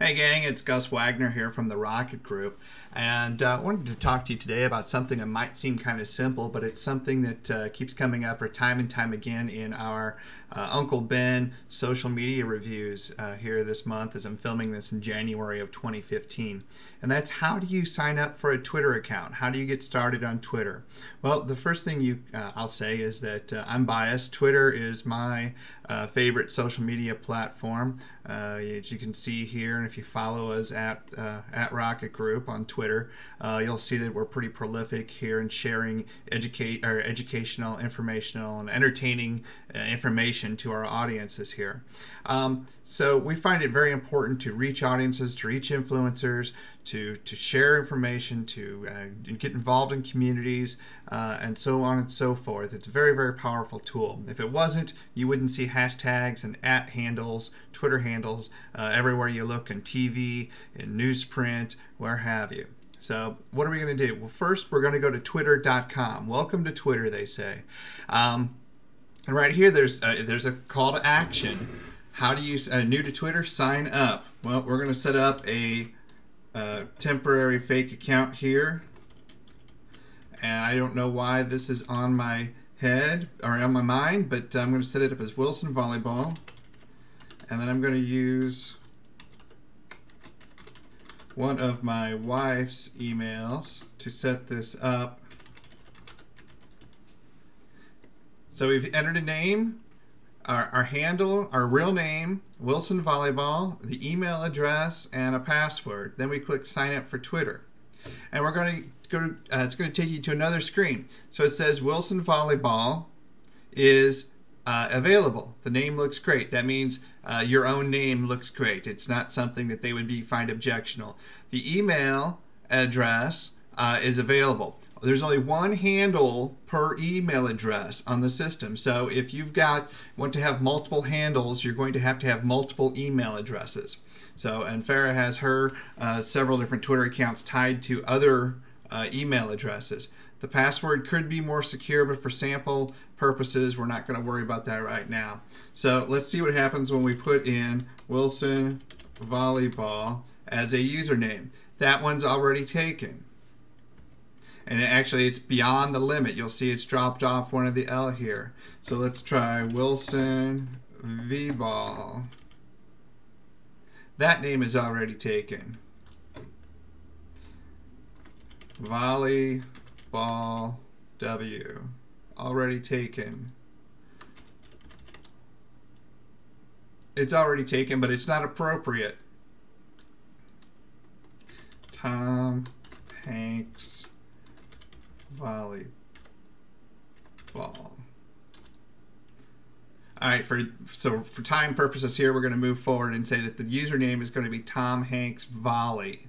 Hey gang, it's Gus Wagner here from the Rocket Group, and I wanted to talk to you today about something that might seem kind of simple, but it's something that keeps coming up time and time again in our Uncle Ben social media reviews here this month, as I'm filming this in January of 2015. And that's, how do you sign up for a Twitter account? How do you get started on Twitter? Well, the first thing I'll say is that I'm biased. Twitter is my favorite social media platform, as you can see here. If you follow us at Rocket Group on Twitter, you'll see that we're pretty prolific here in sharing educational, informational, and entertaining information to our audiences here. So we find it very important to reach audiences, to reach influencers, to share information, to get involved in communities, and so on and so forth. It's a very, very powerful tool. If it wasn't, you wouldn't see hashtags and at handles, Twitter handles, everywhere you look, in TV, in newsprint, where have you. So what are we going to do? Well, first we're going to go to twitter.com. Welcome to Twitter, they say. And right here there's a call to action. How do you, new to Twitter, sign up. Well, we're going to set up a temporary fake account here, and I don't know why this is on my head or on my mind, but I'm going to set it up as Wilson Volleyball, and then I'm going to use one of my wife's emails to set this up. So we've entered a name, our handle, our real name, Wilson Volleyball, the email address, and a password. Then we click sign up for Twitter, and we're going to go to, it's going to take you to another screen. So it says Wilson Volleyball is available. The name looks great. That means your own name looks great. It's not something that they would find objectionable. The email address is available. There's only one handle per email address on the system. So if you've want to have multiple handles, you're going to have multiple email addresses. So, and Farah has her several different Twitter accounts tied to other email addresses. The password could be more secure, but for sample purposes, we're not going to worry about that right now. So let's see what happens when we put in Wilson Volleyball as a username. That one's already taken. And actually, it's beyond the limit. You'll see it's dropped off one of the L here. So let's try Wilson V-Ball. That name is already taken. Volleyball W. Already taken. It's already taken, but it's not appropriate. Tom Hanks Volleyball. All right, so for time purposes here, we're going to move forward and say that the username is going to be Tom Hanks Volley.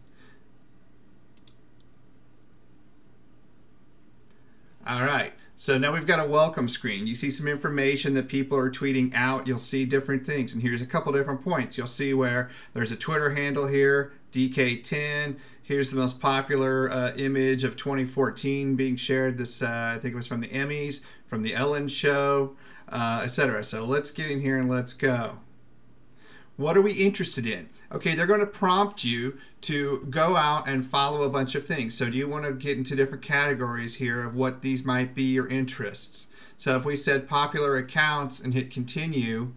All right. So now we've got a welcome screen. You see some information that people are tweeting out. You'll see different things, and here's a couple different points. You'll see where there's a Twitter handle here, DK10. Here's the most popular image of 2014 being shared. This I think it was from the Emmys, from the Ellen Show, etc. So let's get in here and let's go. What are we interested in? Okay, they're going to prompt you to go out and follow a bunch of things. So do you want to get into different categories here of what these might be your interests? So if we said popular accounts and hit continue,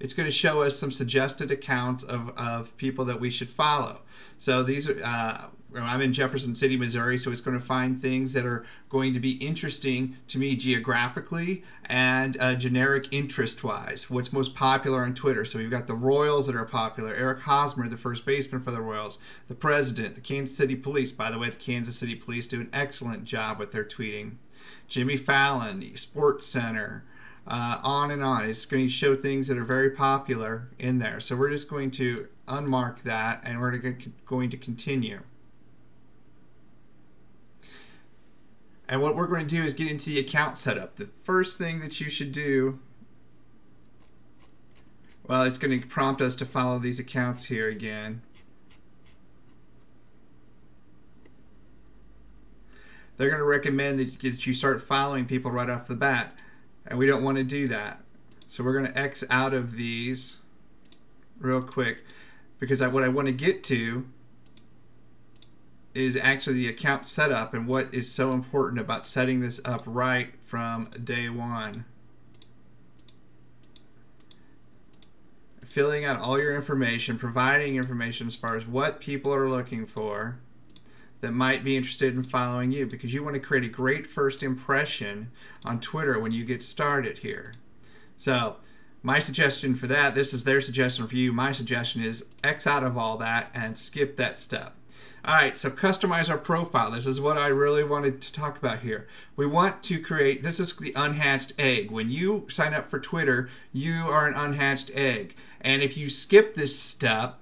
it's going to show us some suggested accounts of people that we should follow. So these are, I'm in Jefferson City, Missouri, so it's going to find things that are going to be interesting to me geographically and generic interest-wise. What's most popular on Twitter? So we've got the Royals that are popular. Eric Hosmer, the first baseman for the Royals, the president, the Kansas City Police. By the way, the Kansas City Police do an excellent job with their tweeting. Jimmy Fallon, Sports Center. On and on. It's going to show things that are very popular in there. So we're just going to unmark that, and we're going to continue. And what we're going to do is get into the account setup. The first thing that you should do, well, it's going to prompt us to follow these accounts here again. They're going to recommend that you start following people right off the bat. And we don't want to do that. So we're going to X out of these real quick. because what I want to get to is actually the account setup and what is so important about setting this up right from day one. Filling out all your information, providing information as far as what people are looking for that might be interested in following you, because you want to create a great first impression on Twitter when you get started here. So my suggestion for that, this is their suggestion for you, my suggestion is X out of all that and skip that step. Alright, so customize our profile. This is what I really wanted to talk about here. We want to create, this is the unhatched egg. When you sign up for Twitter, you are an unhatched egg. And if you skip this step,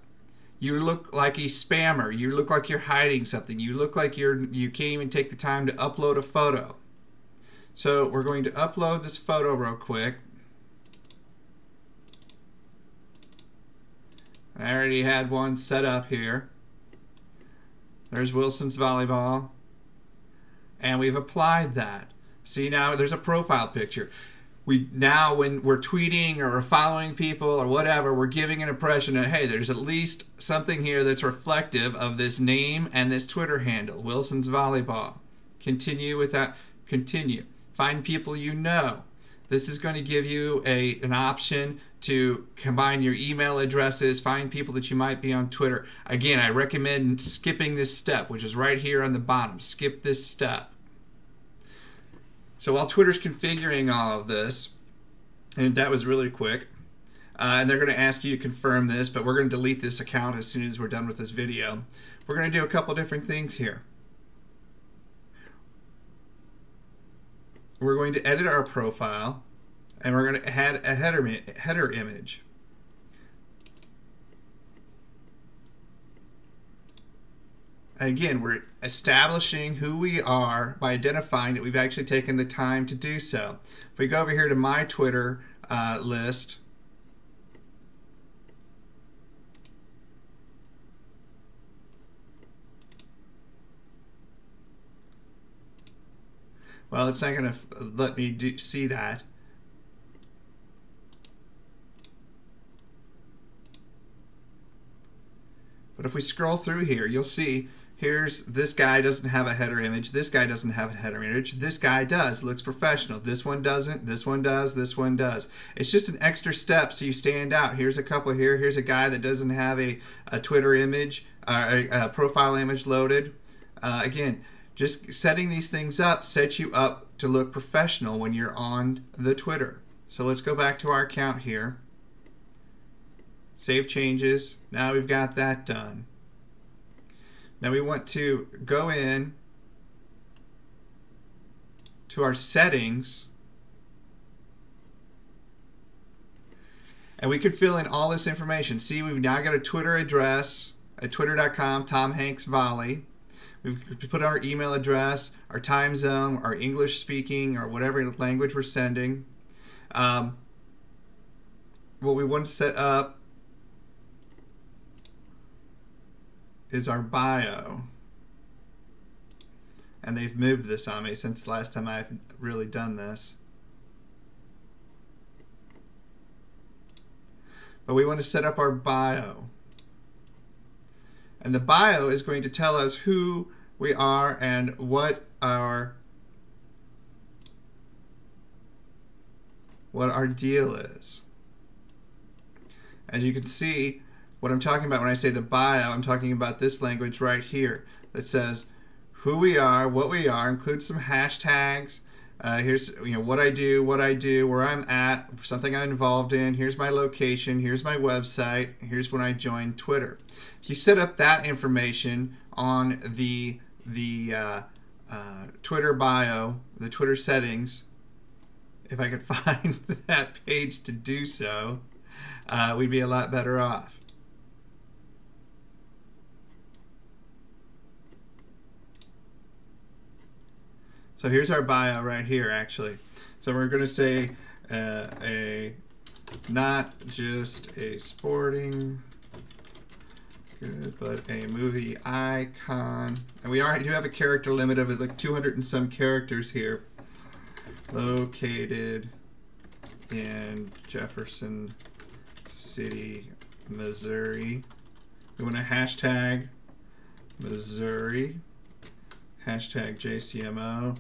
you look like a spammer. You look like you're hiding something. You look like you can't even take the time to upload a photo. So we're going to upload this photo real quick. I already had one set up here. There's Wilson's Volleyball, and we've applied that. See, now there's a profile picture. Now when we're tweeting or following people or whatever, we're giving an impression that, hey, there's at least something here that's reflective of this name and this Twitter handle, Wilson's Volleyball. Continue with that. Continue. Find people you know. This is going to give you an option to combine your email addresses, find people that you might be on Twitter. Again, I recommend skipping this step, which is right here on the bottom. Skip this step. So while Twitter's configuring all of this, and that was really quick, and they're going to ask you to confirm this, but we're going to delete this account as soon as we're done with this video. We're going to do a couple different things here. We're going to edit our profile, and we're going to add a header image. And again, we're establishing who we are by identifying that we've actually taken the time to do so. If we go over here to my Twitter list, well, it's not going to let me see that. But if we scroll through here, you'll see here's this guy doesn't have a header image. This guy doesn't have a header image. This guy does. Looks professional. This one doesn't. This one does. This one does. It's just an extra step so you stand out. Here's a couple here. Here's a guy that doesn't have a Twitter image, a profile image loaded. Again, just setting these things up sets you up to look professional when you're on the Twitter. So let's go back to our account here. Save changes. Now we've got that done. Now we want to go in to our settings, and we could fill in all this information. See, we've now got a Twitter address at twitter.com, Tom Hanks Volley. We've put our email address, our time zone, our English speaking, or whatever language we're sending. What we want to set up is our bio, and they've moved this on me since the last time I've really done this. But we want to set up our bio, and the bio is going to tell us who we are and what our deal is. As you can see, what I'm talking about when I say the bio, I'm talking about this language right here that says who we are, what we are, includes some hashtags. Here's what I do, where I'm at, something I'm involved in. Here's my location. Here's my website. Here's when I joined Twitter. If you set up that information on the Twitter bio, the Twitter settings, if I could find that page to do so, we'd be a lot better off. So here's our bio right here, actually. So we're going to say not just a sporting good, but a movie icon. And we do have a character limit of like 200 and some characters here. Located in Jefferson City, Missouri. We want to hashtag Missouri, hashtag JCMO,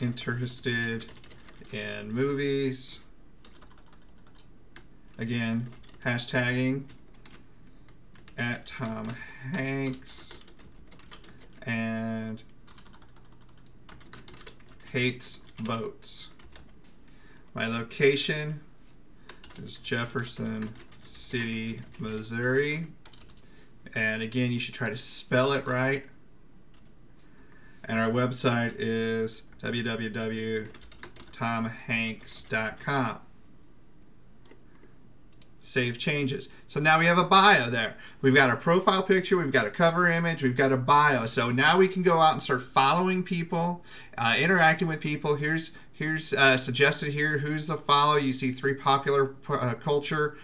interested in movies. Again, hashtagging at Tom Hanks and hates boats. My location is Jefferson City, Missouri. And again, you should try to spell it right. And our website is www.tomhanks.com. Save changes. So now we have a bio there. We've got a profile picture, we've got a cover image, we've got a bio. So now we can go out and start following people, interacting with people. Here's suggested here, who's the follow. You see three popular culture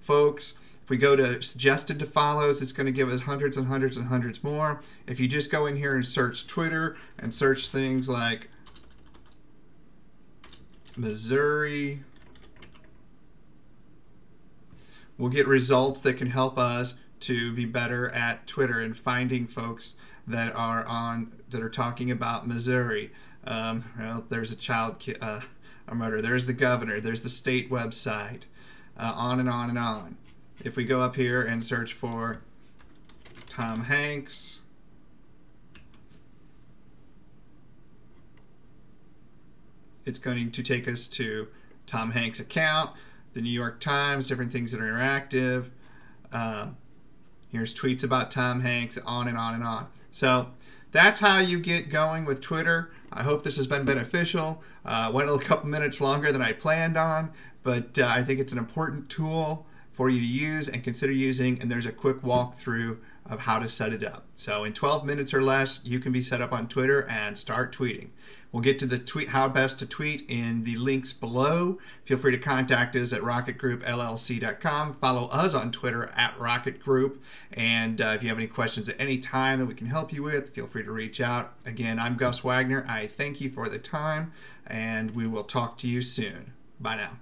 folks. If we go to suggested to follows, it's going to give us hundreds and hundreds and hundreds more. If you just go in here and search Twitter and search things like Missouri, we'll get results that can help us to be better at Twitter and finding folks that are on that are talking about Missouri. Well, there's a child murder. There's the governor. There's the state website. On and on and on. If we go up here and search for Tom Hanks, it's going to take us to Tom Hanks' account, the New York Times, different things that are interactive. Here's tweets about Tom Hanks, on and on and on. So that's how you get going with Twitter. I hope this has been beneficial. Went a couple minutes longer than I planned on, but I think it's an important tool for you to use and consider using, and there's a quick walkthrough of how to set it up. So in 12 minutes or less, you can be set up on Twitter and start tweeting. We'll get to the tweet, how best to tweet, in the links below. Feel free to contact us at rocketgroupllc.com. Follow us on Twitter at Rocket Group. And if you have any questions at any time that we can help you with, feel free to reach out. Again, I'm Gus Wagner. I thank you for the time, and we will talk to you soon. Bye now.